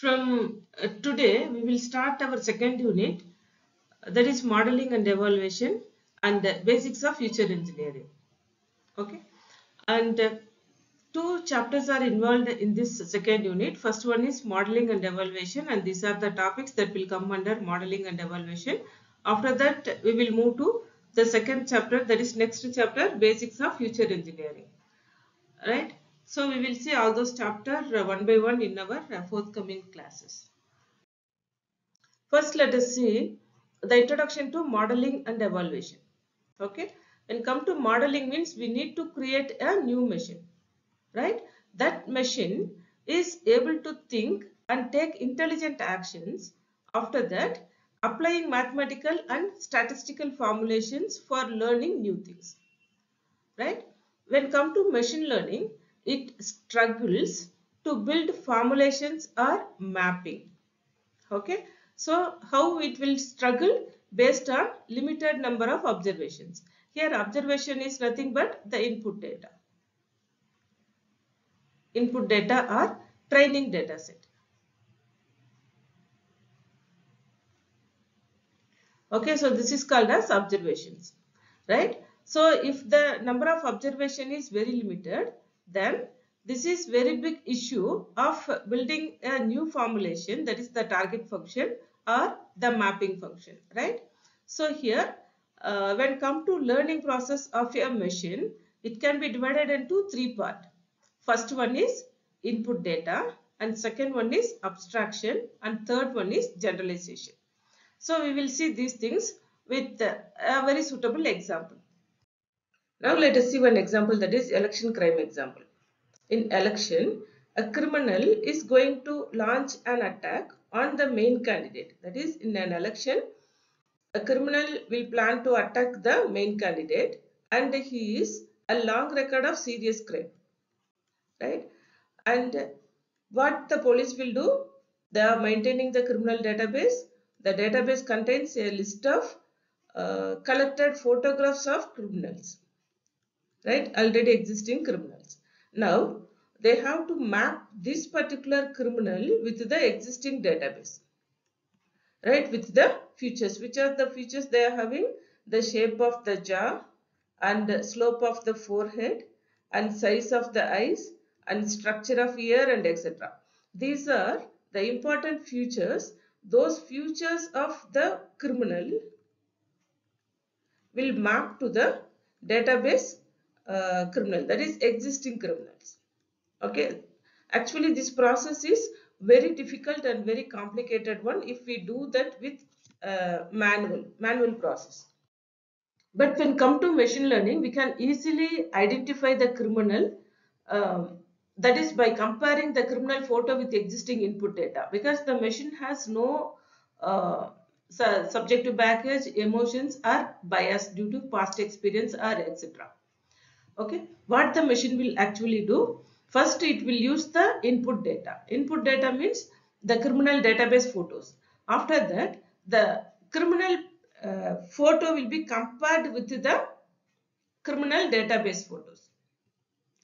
From today, we will start our second unit, that is modeling and evaluation and the basics of future engineering. Okay, and two chapters are involved in this second unit. First one is modeling and evaluation, and these are the topics that will come under modeling and evaluation. After that, we will move to the second chapter, that is next chapter, basics of future engineering. Right? So we will see all those chapters one by one in our forthcoming classes. First, let us see the introduction to modeling and evaluation. Okay, when come to modeling means we need to create a new machine, right? That machine is able to think and take intelligent actions. After that, applying mathematical and statistical formulations for learning new things, right? When come to machine learning, it struggles to build formulations or mapping. Okay, so how it will struggle? Based on limited number of observations. Here observation is nothing but the input data. Input data or training data set. Okay, so this is called as observations, right? So if the number of observation is very limited, then this is very big issue of building a new formulation, that is the target function or the mapping function, right? So here when come to learning process of a machine, it can be divided into three parts. First one is input data, and second one is abstraction, and third one is generalization. So we will see these things with a very suitable example. Now let us see one example, that is election crime example. In election, a criminal is going to launch an attack on the main candidate. That is, in an election, a criminal will plan to attack the main candidate, and he is a long record of serious crime, right? And what the police will do? They are maintaining the criminal database. The database contains a list of collected photographs of criminals, right? Already existing criminals. Now they have to map this particular criminal with the existing database, right? With the features. Which are the features they are having? The shape of the jaw, and the slope of the forehead, and size of the eyes, and structure of ear, and etc. These are the important features. Those features of the criminal will map to the database criminal, that is existing criminals. Okay, actually this process is very difficult and very complicated one if we do that with manual process. But when come to machine learning, we can easily identify the criminal, that is by comparing the criminal photo with existing input data, because the machine has no subjective baggage, emotions or bias due to past experience or etc. Okay, what the machine will actually do? First, it will use the input data. Input data means the criminal database photos. After that, the criminal photo will be compared with the criminal database photos.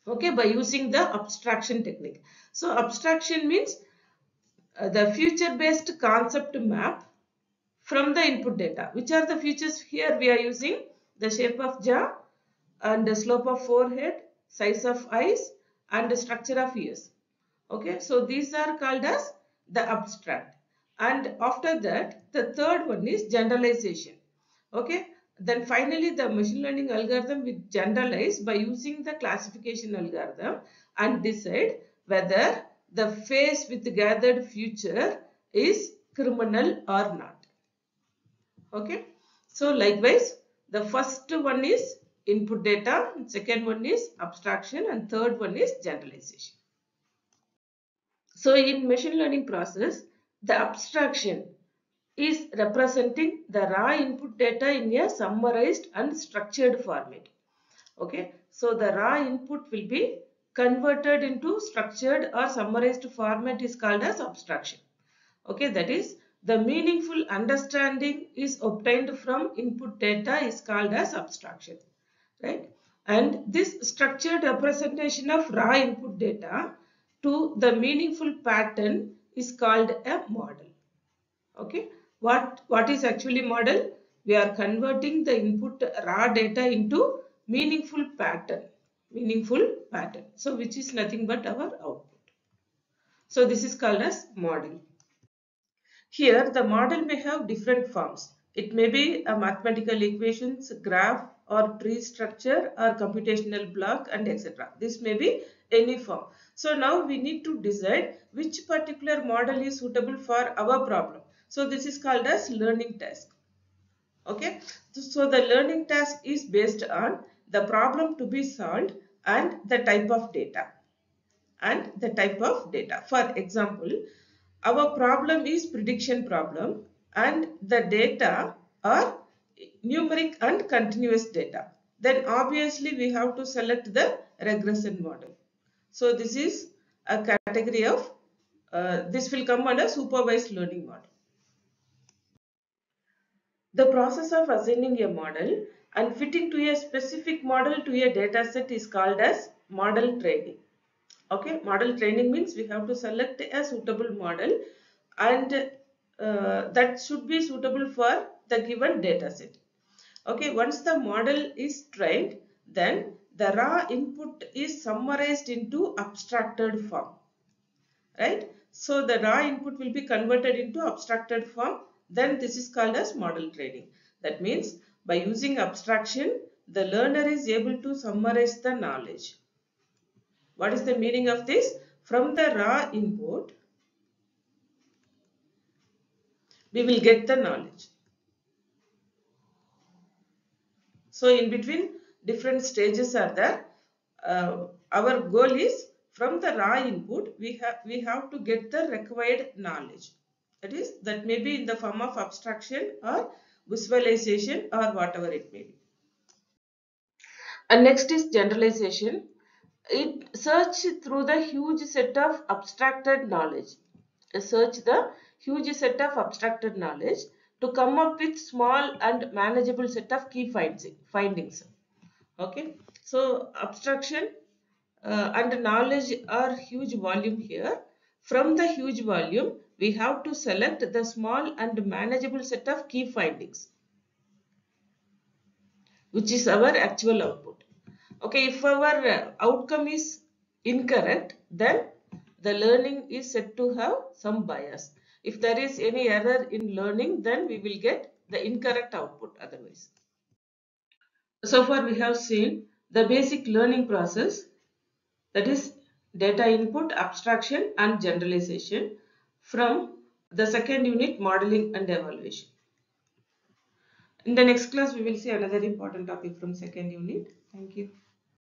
Okay, by using the abstraction technique. So abstraction means the feature based concept map from the input data. Which are the features? Here we are using the shape of jaw, and the slope of forehead, size of eyes, and the structure of ears. Okay, so these are called as the abstract. And after that, the third one is generalization. Okay, then finally the machine learning algorithm will generalize by using the classification algorithm and decide whether the face with the gathered feature is criminal or not. Okay, so likewise the first one is input data, second one is abstraction, and third one is generalization. So in machine learning process, the abstraction is representing the raw input data in a summarized and structured format. Okay, so the raw input will be converted into structured or summarized format is called as abstraction. Okay, that is, the meaningful understanding is obtained from input data is called as abstraction, right? And this structured representation of raw input data to the meaningful pattern is called a model. Okay, what is actually model? We are converting the input raw data into meaningful pattern. So which is nothing but our output. So this is called as model. Here the model may have different forms. It may be a mathematical equations, graph or tree structure or computational block and etc. This may be any form. So now we need to decide which particular model is suitable for our problem. So this is called as learning task. Okay, so the learning task is based on the problem to be solved and the type of data. For example, our problem is prediction problem and the data are numeric and continuous data. Then obviously we have to select the regression model. So this is a category of, this will come under supervised learning model. The process of assigning a model and fitting to a specific model to a data set is called as model training. Okay, model training means we have to select a suitable model and that should be suitable for the given data set. Okay, once the model is trained, then the raw input is summarized into abstracted form. Right? So the raw input will be converted into abstracted form. Then this is called as model training. That means by using abstraction, the learner is able to summarize the knowledge. What is the meaning of this? From the raw input, we will get the knowledge. So in between, different stages are there. Our goal is from the raw input, we have to get the required knowledge. That is, that may be in the form of abstraction or visualization or whatever it may be. And next is generalization. It searches through the huge set of abstracted knowledge. To come up with small and manageable set of key findings. Okay, so abstraction and knowledge are huge volume here. From the huge volume, we have to select the small and manageable set of key findings, which is our actual output. Okay, if our outcome is incorrect, then the learning is said to have some bias. If there is any error in learning, then we will get the incorrect output otherwise. So far we have seen the basic learning process, that is data input, abstraction and generalization, from the second unit, modeling and evaluation. In the next class, we will see another important topic from second unit. Thank you.